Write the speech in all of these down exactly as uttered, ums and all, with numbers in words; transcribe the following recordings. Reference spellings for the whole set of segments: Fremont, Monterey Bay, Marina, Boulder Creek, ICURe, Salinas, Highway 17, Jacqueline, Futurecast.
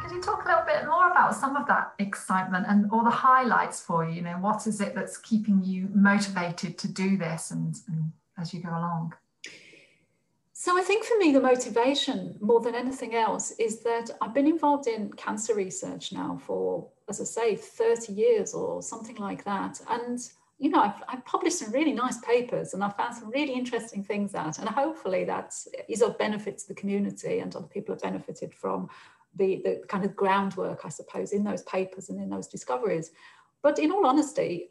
Could you talk a little bit more about some of that excitement and all the highlights for you? You know, what is it that's keeping you motivated to do this and, and as you go along? So I think for me, the motivation more than anything else is that I've been involved in cancer research now for, as I say, thirty years or something like that. And, you know, I've, I've published some really nice papers and I've found some really interesting things out. And hopefully that is of benefit to the community and other people have benefited from the, the kind of groundwork, I suppose, in those papers and in those discoveries. But in all honesty,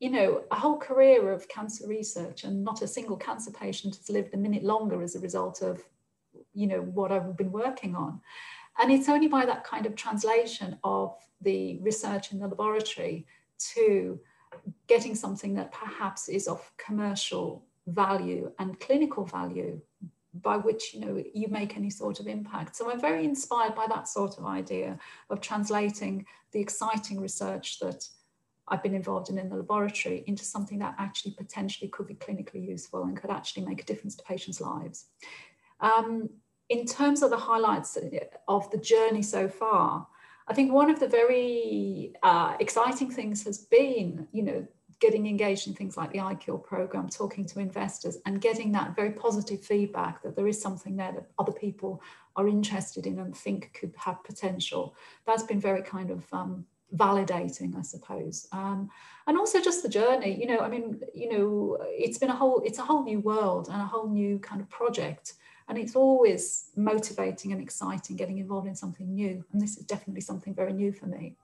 you know, a whole career of cancer research and not a single cancer patient has lived a minute longer as a result of, you know, what I've been working on. And it's only by that kind of translation of the research in the laboratory to getting something that perhaps is of commercial value and clinical value by which, you know, you make any sort of impact. So I'm very inspired by that sort of idea of translating the exciting research that I've been involved in in the laboratory into something that actually potentially could be clinically useful and could actually make a difference to patients' lives. Um, in terms of the highlights of the journey so far, I think one of the very uh, exciting things has been, you know, getting engaged in things like the I CURe program, talking to investors and getting that very positive feedback that there is something there that other people are interested in and think could have potential. That's been very kind of um, validating, I suppose, um, and also just the journey. You know, I mean, you know, it's been a whole, it's a whole new world and a whole new kind of project, and it's always motivating and exciting getting involved in something new. And this is definitely something very new for me.